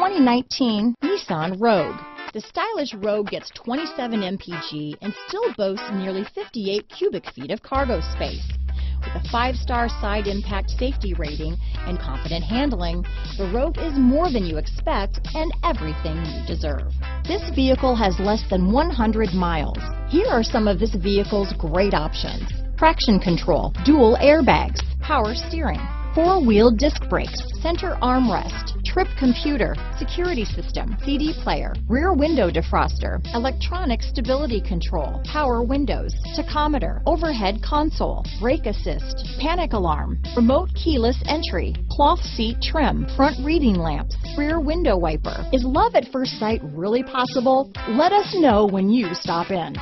2019 Nissan Rogue. The stylish Rogue gets 27 mpg and still boasts nearly 58 cubic feet of cargo space. With a 5-star side impact safety rating and confident handling, the Rogue is more than you expect and everything you deserve. This vehicle has less than 100 miles. Here are some of this vehicle's great options: traction control, dual airbags, power steering, four-wheel disc brakes, center armrest, trip computer, security system, CD player, rear window defroster, electronic stability control, power windows, tachometer, overhead console, brake assist, panic alarm, remote keyless entry, cloth seat trim, front reading lamps, rear window wiper. Is love at first sight really possible? Let us know when you stop in.